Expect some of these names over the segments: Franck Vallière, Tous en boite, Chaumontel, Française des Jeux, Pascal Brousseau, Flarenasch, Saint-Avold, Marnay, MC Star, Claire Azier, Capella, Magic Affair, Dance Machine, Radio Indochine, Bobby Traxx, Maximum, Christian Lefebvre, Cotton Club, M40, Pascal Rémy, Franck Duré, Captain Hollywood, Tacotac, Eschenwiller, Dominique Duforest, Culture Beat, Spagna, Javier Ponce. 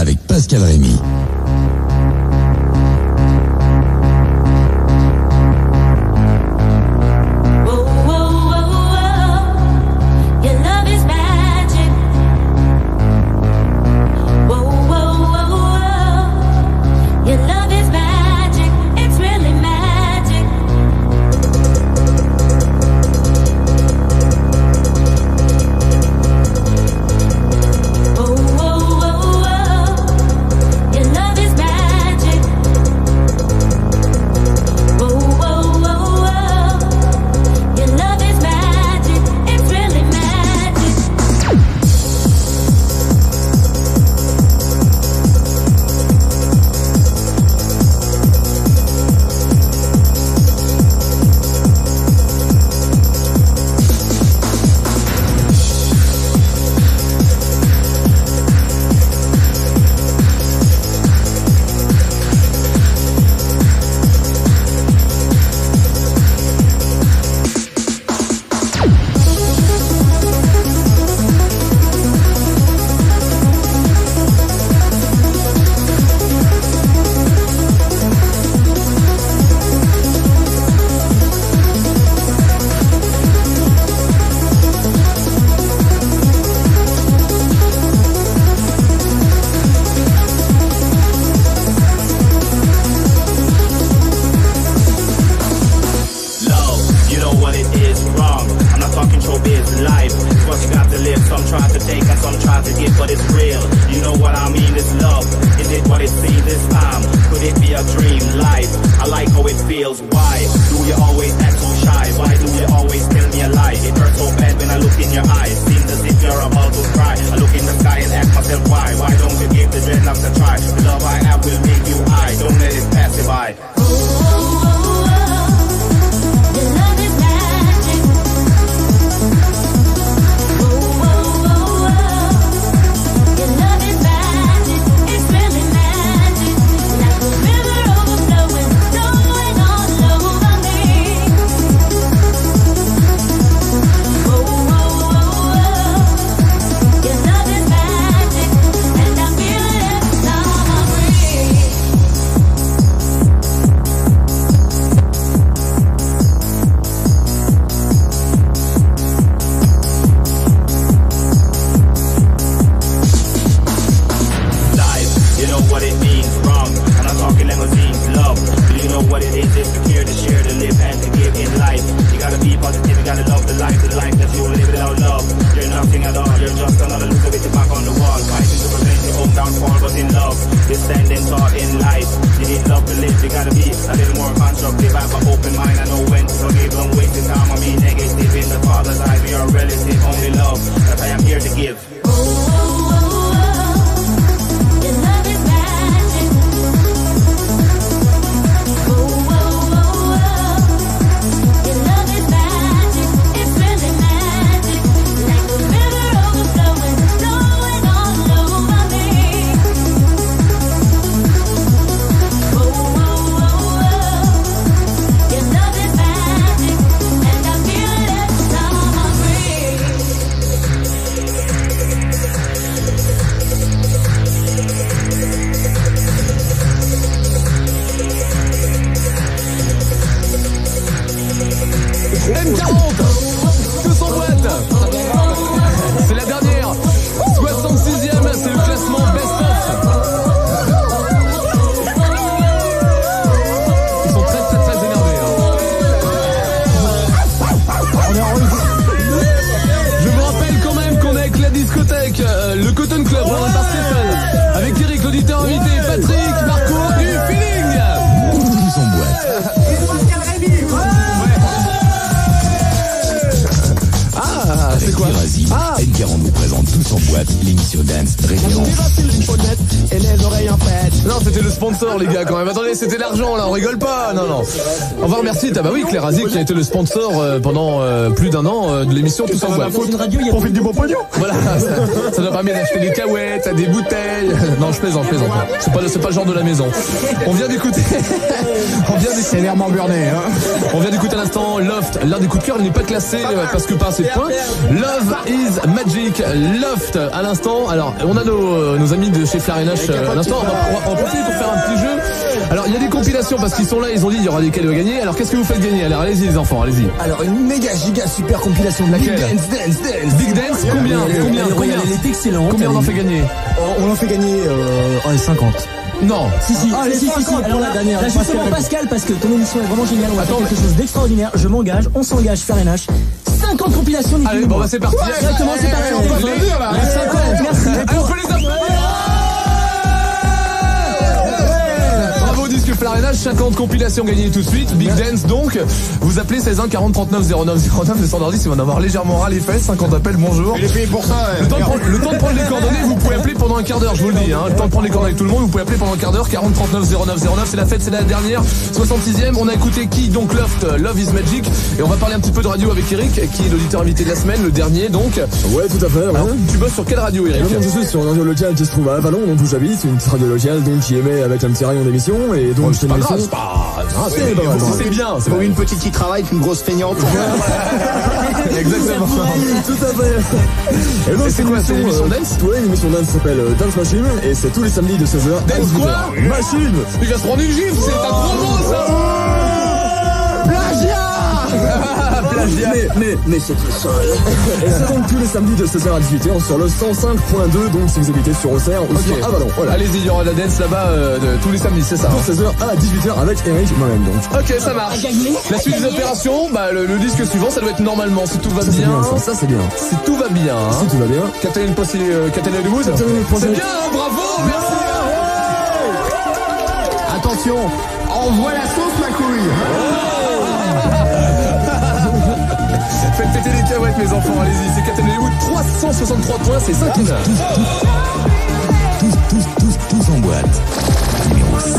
avec Pascal Rémy. N40 nous présente Tous en boite, l'émission dance référence. Les bassines honnêtes et les oreilles en fête. Non, c'était le sponsor, les gars, quand même. Attendez, c'était l'argent, là, on rigole pas. Non, non. On va remercier, bah oui, Claire Azier, qui a été le sponsor pendant plus d'un an de l'émission Tous en boite. On fait du bon pognon. Voilà, ça doit permettre d'acheter des cahuètes, à des bouteilles. Non, je plaisante. C'est pas le genre de la maison. On vient d'écouter. C'est l'air m'emburné, hein. On vient d'écouter à l'instant Loft, l'un des coups de cœur, il n'est pas classé parce que pas assez de points. Love is Magic, Loft à l'instant. Alors, on a nos amis de chez Flarenasch à l'instant. On va en profiter pour faire un petit jeu. Alors, il y a des compilations parce qu'ils sont là, ils ont dit il y aura des cadeaux à gagner. Alors, qu'est-ce que vous faites gagner? Alors, allez-y, les enfants, allez-y. Alors, une méga giga super compilation de laquelle? Dance. Big Dance, combien? Elle est excellente. Combien on en fait gagner? On en fait gagner 50. Non, si. Ah, si. Alors la dernière. Là, justement, Pascal, parce que ton émission est vraiment géniale, on va faire quelque chose d'extraordinaire. Je m'engage, on s'engage, Flarenasch. 50 compilations de Allez, bon, bah c'est parti. Exactement, c'est parti. On peut les dire là. Les 50, merci. On peut les applaudir. Flarenasch, 50 compilations gagnées tout de suite. Big Dance donc. Vous appelez 16 1 40 39 09 09. Le standardis, il va en avoir légèrement ras les fesses. 50 appels, bonjour. Il est payé pour ça. Le temps de prendre les coordonnées, vous pouvez appeler pendant un quart d'heure, je vous le dis. Hein. Le temps de prendre les coordonnées avec tout le monde, vous pouvez appeler pendant un quart d'heure. 40 39 09 09. C'est la fête, c'est la dernière. 66e. On a écouté qui? Donc Loft, Love is Magic. Et on va parler un petit peu de radio avec Eric, qui est l'auditeur invité de la semaine, le dernier donc. Ouais, tout à fait. Ouais. Alors, tu bosses sur quelle radio, Eric? Je suis sur une radio locale qui se trouve à Avalon, donc où j'habite. Une petite radio locale donc qui émet avec un petit rayon d'émission. Et donc, c'est pas grave, c'est pas grave. C'est bien. C'est pour une petite qui travaille, une grosse feignante. Exactement. Tout à fait. Et donc, c'est quoi? C'est l'émission Dance? Ouais, l'émission Dance s'appelle Dance Machine et c'est tous les samedis de 16h. Dance quoi? Machine! Il va se prendre une gifle, c'est un promo ça! Plagiat! Mais c'est tout seul. Et c'est donc tous les samedis de 16h à 18h sur le 105.2. Donc si vous habitez sur Auxerre ou sur Avalon, voilà. Allez-y, il y aura de la dance là-bas tous les samedis, c'est ça? De 16h à 18h avec Eric, moi-même donc. Ok, ça marche. La suite des opérations, bah le disque suivant, ça doit être normalement si tout va bien. Ça c'est bien. Si tout va bien. Si tout va bien. Captain Hollywood. C'est bien, bravo, merci. Attention, envoie la sauce ma couille. Faites péter les cahuètes mes enfants, allez-y, c'est Captain Hollywood, 363 points, c'est ça qui tous en boîte, numéro 5.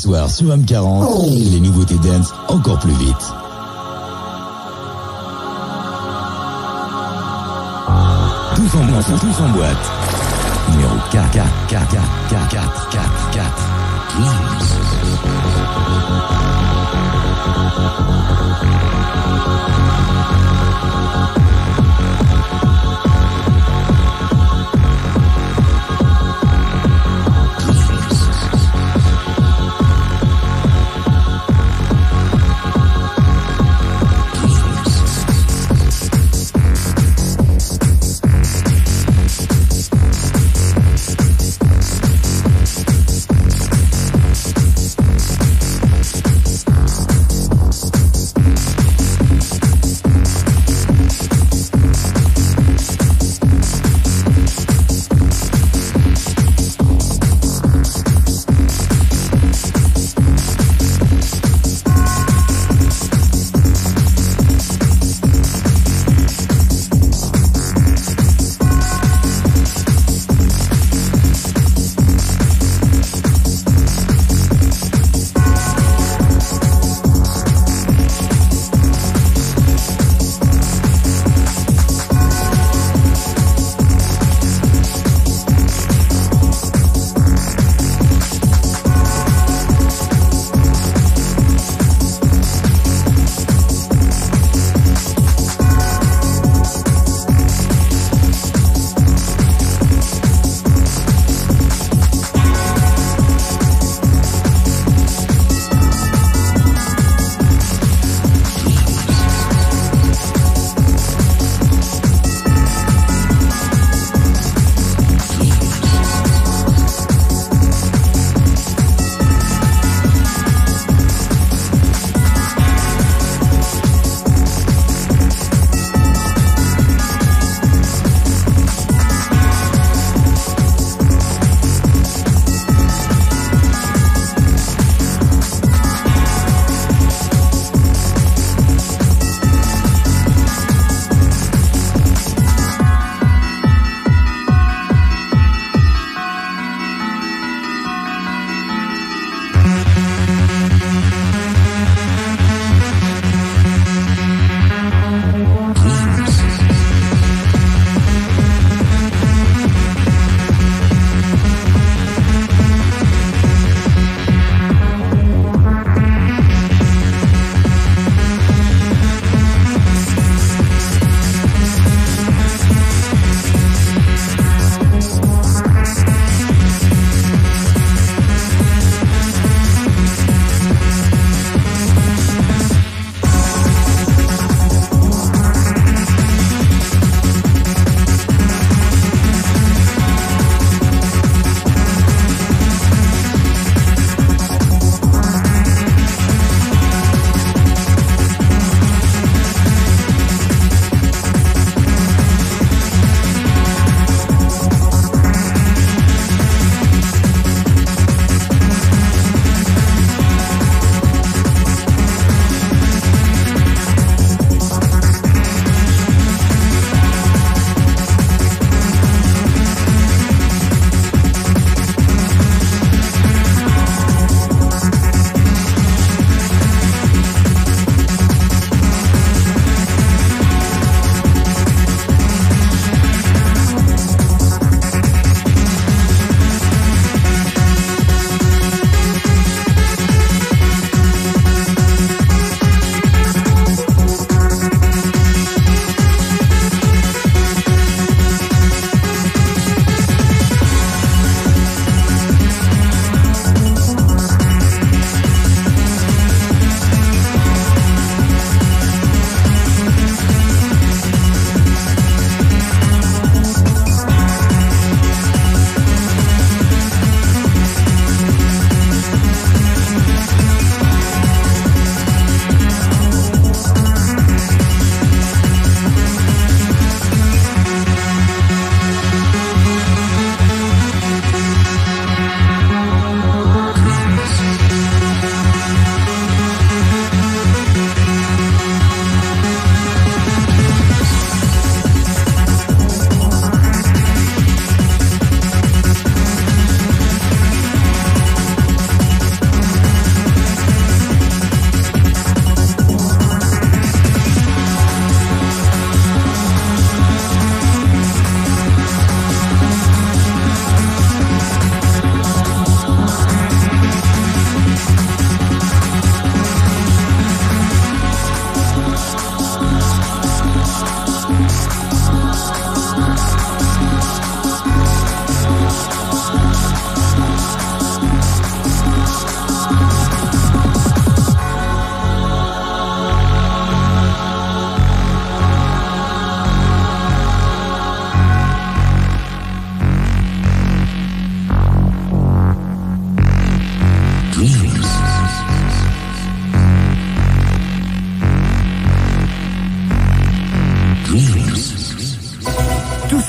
soir sur M40, les nouveautés dance encore plus vite. Tous en boîte. Numéro 4.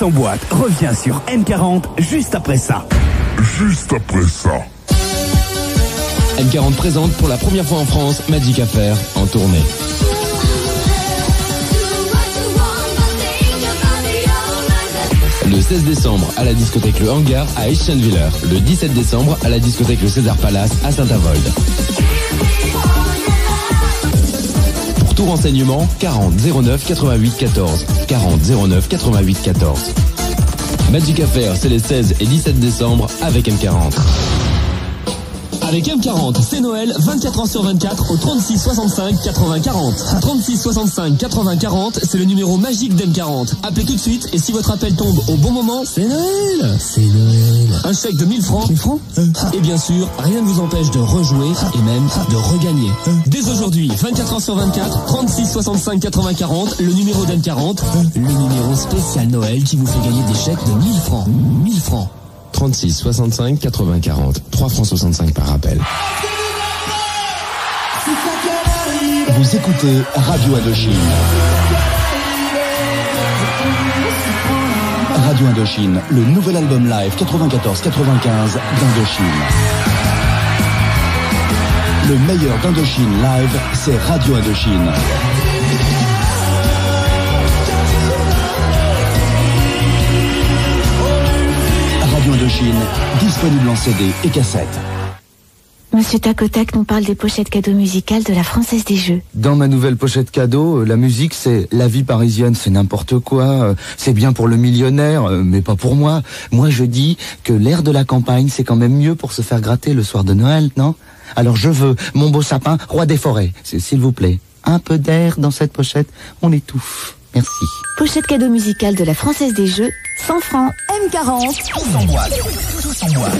Tous en boite revient sur M40 juste après ça. Juste après ça. M40 présente pour la première fois en France Magic Affair en tournée. Le 16 décembre à la discothèque Le Hangar à Eschenwiller. Le 17 décembre à la discothèque Le César Palace à Saint-Avold. Pour tout renseignement, 40 09 88 14. 40 09 88 14. Magic Affair, c'est les 16 et 17 décembre avec M40. Avec M40, c'est Noël 24 heures sur 24 au 36 65 80 40. 36 65 80 40, c'est le numéro magique d'M40. Appelez tout de suite et si votre appel tombe au bon moment, c'est Noël. C'est Noël. Un chèque de 1000 francs. 1000 francs. Et bien sûr, rien ne vous empêche de rejouer et même de regagner. Dès aujourd'hui, 24 heures sur 24, 36 65 80 40, le numéro d'M40, le numéro spécial Noël qui vous fait gagner des chèques de 1000 francs. 1000 francs. 36 65 80 40, 3,65 francs par appel. Vous écoutez Radio Indochine. Radio Indochine, le nouvel album live 94-95 d'Indochine. Le meilleur d'Indochine live, c'est Radio Indochine. Indochine, disponible en CD et cassette. Monsieur Tacotac nous parle des pochettes cadeaux musicales de la Française des Jeux. Dans ma nouvelle pochette cadeau, la musique c'est la vie parisienne, c'est n'importe quoi, c'est bien pour le millionnaire, mais pas pour moi. Moi je dis que l'air de la campagne c'est quand même mieux pour se faire gratter le soir de Noël, non? Alors je veux mon beau sapin, roi des forêts, s'il vous plaît. Un peu d'air dans cette pochette, on étouffe. Merci. Pochette cadeau musicale de la Française des Jeux, 100 francs. M40. Tous en boîte. Tous en boîte.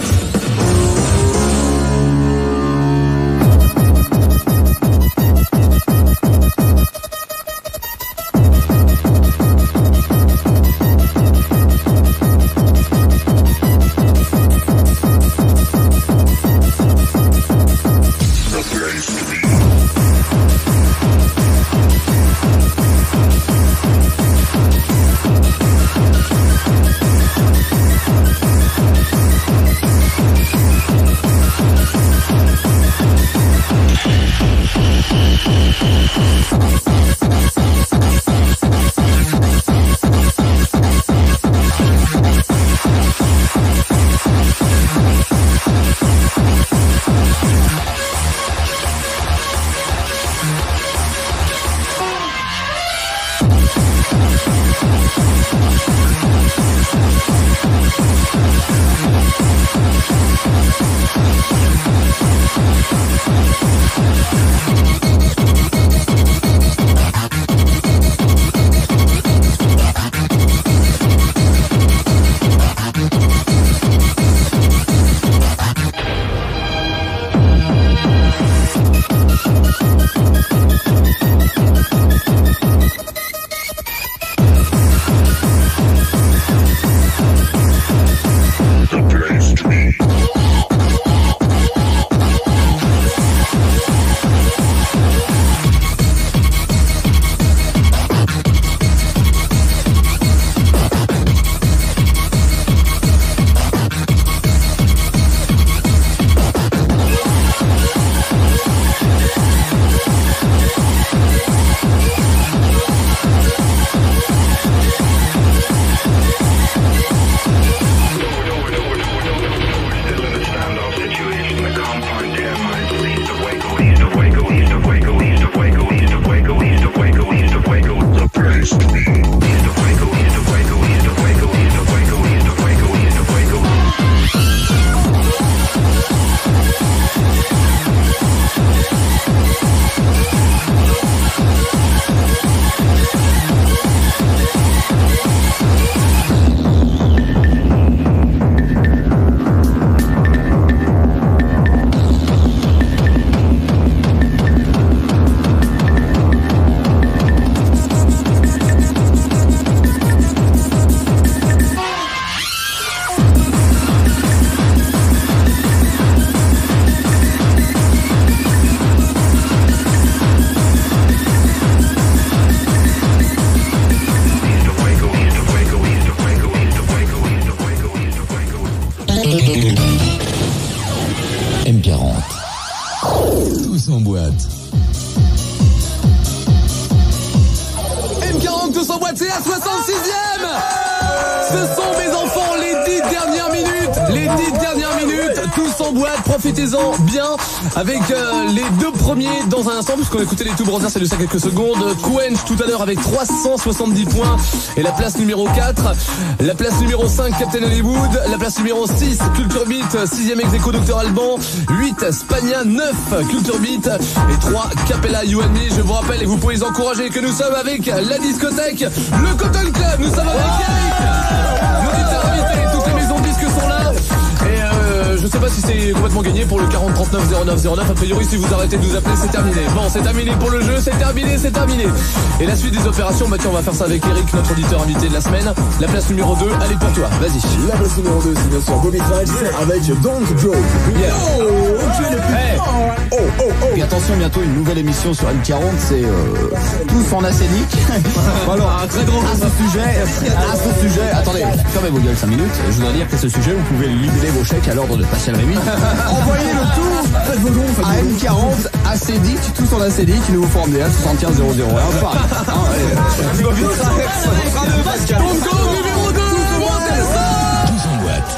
Tous en boîte. M40 Tous en boîte, c'est la 66e. Ce sont mes enfants, les 10 dernières minutes. Les 10 dernières minutes, Tous en boîte, profitez-en bien. Avec les deux premiers dans un instant, puisqu'on écoutait les Two Brothers il y a déjà quelques secondes. Quench tout à l'heure avec 370 points. Et la place numéro 4. La place numéro 5, Captain Hollywood. La place numéro 6, Culture Beat. 6ème ex-aequo, Doctor Alban. 8, Spagna. 9, Culture Beat. Et 3, Capella, You and Me. Je vous rappelle, et vous pouvez les encourager, que nous sommes avec la discothèque, le Cotton Club. Nous sommes avec Eric. Nos guitares invitées, toutes les maisons de disques sont là. Et je sais pas si c'est complètement gagné pour le 40 39 09 09. A priori, si vous arrêtez de nous appeler, c'est terminé. Bon, c'est terminé pour le jeu, c'est terminé. Et la suite des opérations, bah tiens, on va faire ça avec Eric, notre auditeur invité de la semaine. La place numéro 2, elle est pour toi, vas-y. La place numéro 2, c'est bien sûr Bobby Traxx avec Don't Joke. Yeah. Et attention, bientôt une nouvelle émission sur M40, c'est Tous en acénique. Alors, un très gros à ce sujet, attendez, fermez vos gueules 5 minutes. Je voudrais dire qu'à ce sujet, vous pouvez libérer vos chèques à l'ordre de Pascal Rémy. Envoyez le tout à M40, acédique, Tous en acédique, nouveau formulaire, 75 001, pareil. Bobby Traxx, numéro 2, Tous en boîte.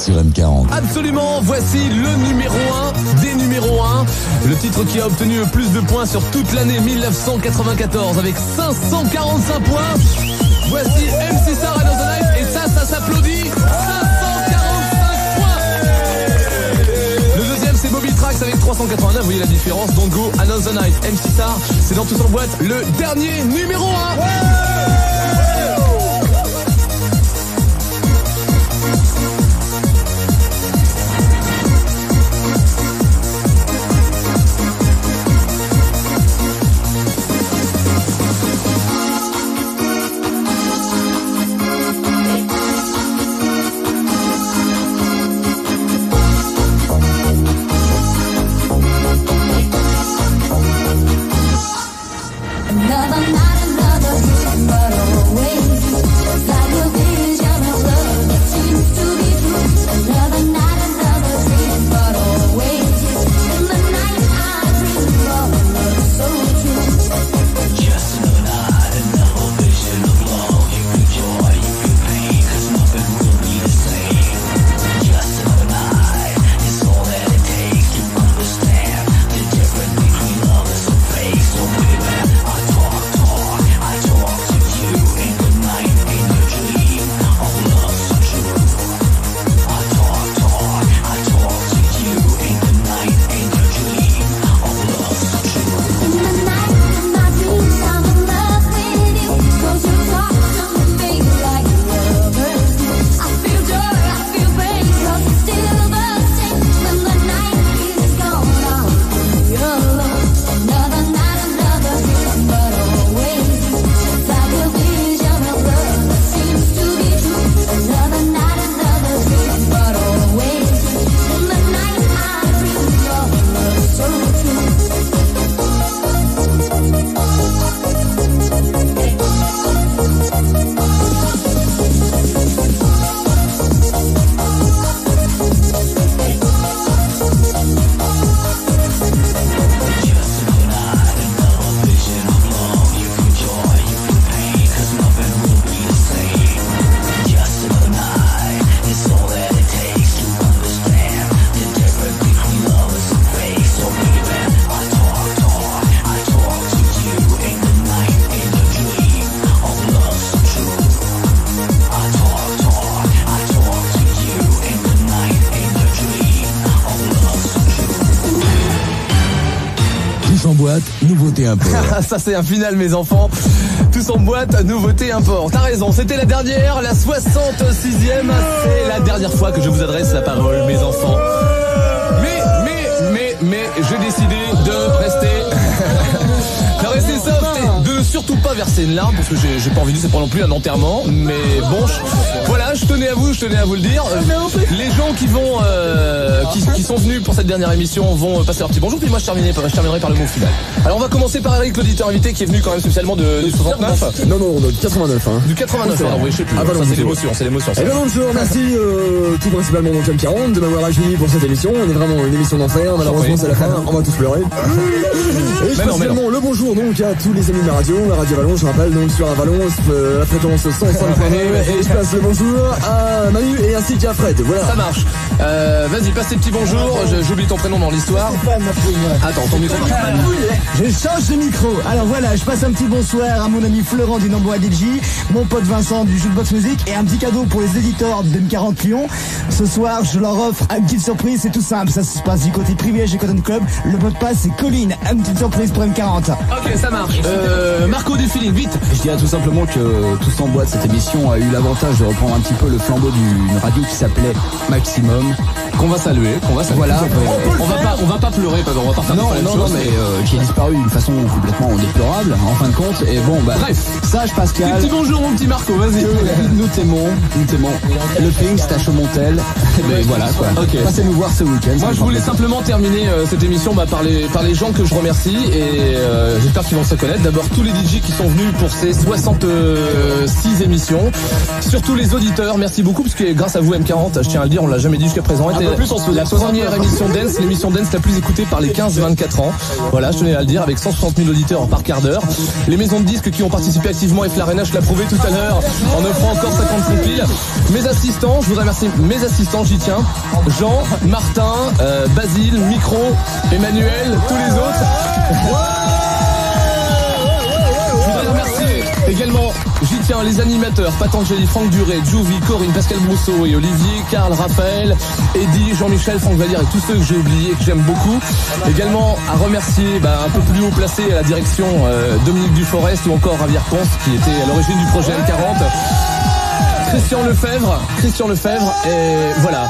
Sur M40. Absolument, voici le numéro 1 des numéros 1. Le titre qui a obtenu le plus de points sur toute l'année 1994 avec 545 points. Voici MC Star dans un live et ça s'applaudit. 545 points. Le deuxième, c'est Bobby Traxx avec 389. Vous voyez la différence. Don't Go Another Night. MC Star, c'est dans Tous en boîte le dernier numéro 1. Ouais. Another night, another day, but Tous en boite, nouveauté import. Ça c'est un final mes enfants. Tous en boite, nouveauté import. T'as raison, c'était la dernière, la 66e. C'est la dernière fois que je vous adresse la parole mes enfants. Mais j'ai décidé de rester soft et de surtout pas verser une larme parce que j'ai pas envie de c'est pas non plus un enterrement. Mais bon, voilà, je tenais à vous le dire. Les gens qui vont qui sont venus pour cette dernière émission vont passer leur petit bonjour. Puis moi je terminerai par le mot final. Alors on va commencer par avec l'auditeur invité qui est venu quand même spécialement de 69. Non, du 89. Hein. Du 89. Alors oui, je sais plus. Ah, bah, ça, c'est l'émotion. Et bien bonjour, merci tout principalement mon Club 40 de m'avoir réuni pour cette émission. On est vraiment une émission d'enfer. Malheureusement c'est la fin. On va tous pleurer. Et spécialement le bonjour. Donc à tous les amis de la radio Vallon, je rappelle donc sur un Vallon, la fréquence 105.1 et je passe le bonjour à Manu et ainsi qu'à Fred, voilà. Ça marche. Vas-y, passe tes petits bonjours, j'oublie ton prénom dans l'histoire. Attends, ton micro. Je change de micro. Alors voilà, je passe un petit bonsoir à mon ami Florent du Nambo Adelji, mon pote Vincent du Jukebox Music et un petit cadeau pour les éditeurs de M40 Lyon. Ce soir, je leur offre une petite surprise, c'est tout simple, ça se passe du côté privilège du Cotton Club. Le mot de passe c'est Colline, une petite surprise pour M40. Ok, ça marche. Marco du feeling, vite. Je dirais tout simplement que Tous en boîte, cette émission a eu l'avantage de reprendre un petit peu le flambeau d'une radio qui s'appelait Maximum, qu'on va saluer. Voilà, on va pas pleurer, on va pas faire non, mais qui a disparu d'une façon complètement déplorable, en fin de compte. Et bon, bah, bref, sage Pascal. Petit bonjour, mon petit Marco, vas-y. Nous t'aimons. Le feeling, c'est à Chaumontel. Mais voilà, quoi. Okay. Passez nous voir ce week-end. Moi, je voulais simplement terminer cette émission par les gens que je remercie et j'espère qu'ils vont se connaître. D'abord tous les DJ qui sont venus pour ces 66 émissions. Surtout les auditeurs, merci beaucoup parce que grâce à vous M40, je tiens à le dire, on l'a jamais dit jusqu'à présent, était la première émission dance, l'émission dance la plus écoutée par les 15-24 ans. Voilà, je tenais à le dire avec 160 000 auditeurs par quart d'heure. Les maisons de disques qui ont participé activement et Flarenasch l'a prouvé tout à l'heure en offrant encore 55 piles. Mes assistants, je voudrais remercier mes assistants, j'y tiens. Jean, Martin, Basile, Micro, Emmanuel, tous les autres. Également, j'y tiens les animateurs, Patangeli, Franck Duré, Juvie, Corinne, Pascal Brousseau et Olivier, Karl, Raphaël, Eddy, Jean-Michel, Franck Vallière et tous ceux que j'ai oubliés et que j'aime beaucoup. Également, à remercier un peu plus haut placé à la direction Dominique Duforest ou encore Javier Ponce qui était à l'origine du projet M40. Christian Lefebvre, et voilà,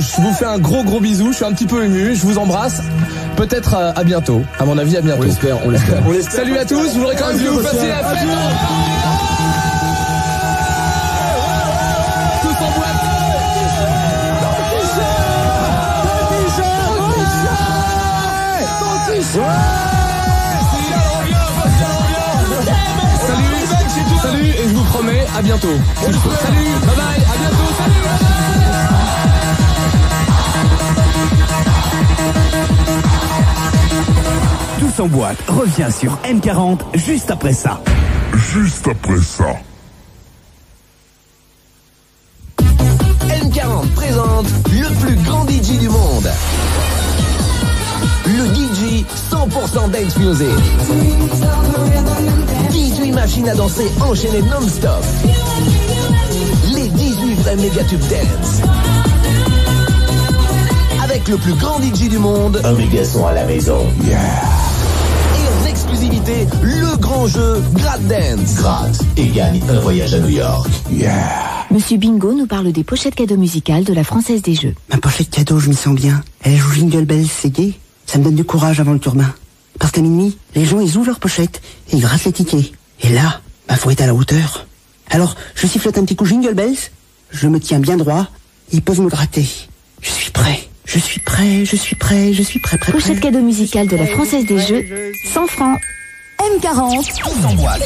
je vous fais un gros bisou, je suis un petit peu ému, je vous embrasse, peut-être à bientôt, à mon avis à bientôt. On l'espère. Salut à tous, je voudrais quand même que vous fassiez la fête. Tous en boîte. Salut et je vous promets à bientôt. Salut, bye bye, à bientôt, salut. Tous en boîte revient sur M40 juste après ça. M40 présente le plus grand DJ du monde. Le DJ 100% dance music. 18 machines à danser enchaînées non-stop. Les 18 vrais mégatubes dance. Avec le plus grand DJ du monde. Un méga son à la maison. Yeah. Et en exclusivité, le grand jeu Gratte Dance. Gratte et gagne un voyage à New York. Yeah. Monsieur Bingo nous parle des pochettes cadeaux musicales de la Française des Jeux. Ma pochette cadeau, je m'y sens bien. Elle joue Jingle Bells, c'est gay. Ça me donne du courage avant le turbin. Parce qu'à minuit, les gens, ils ouvrent leurs pochettes et ils grattent les tickets. Et là, faut être à la hauteur. Alors, je sifflote un petit coup Jingle Bells, je me tiens bien droit, ils peuvent me gratter. Je suis prêt. Pochette cadeau musicale de la Française des Jeux, 100 francs. M40. Tous en boîte.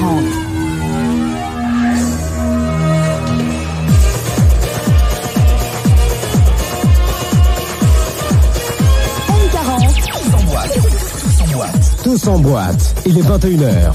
40. Tous en boîte, il est 21h.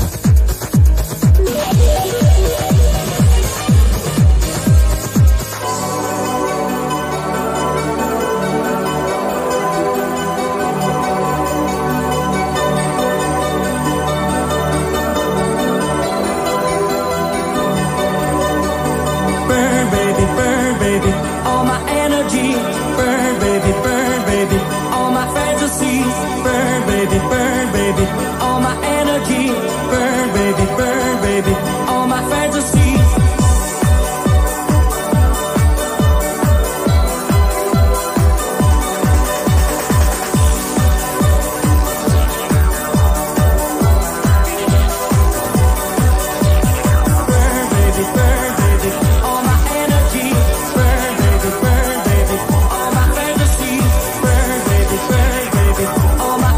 All my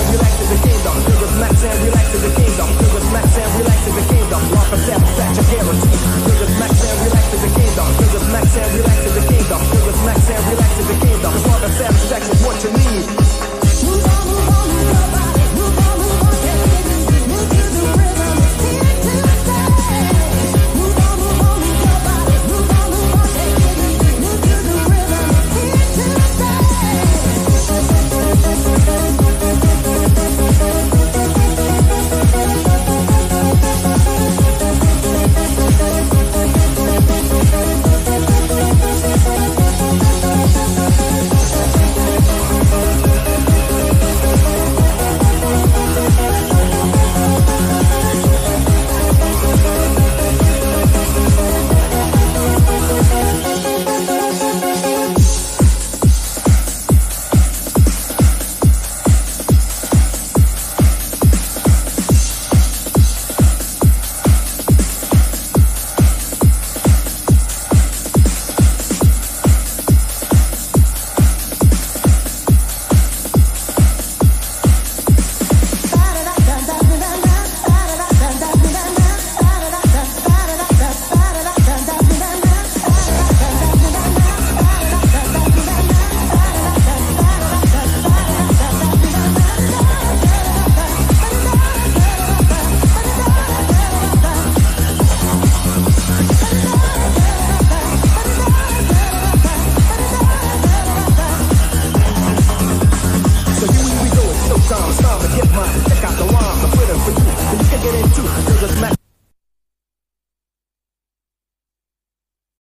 and relax is a kingdom. Big as Max and relax is a kingdom. Big as Max and relax is a kingdom. Law for satisfaction guaranteed. Big as Max and relax is a kingdom. Big as Max and relax is a kingdom. Big as Max and relax.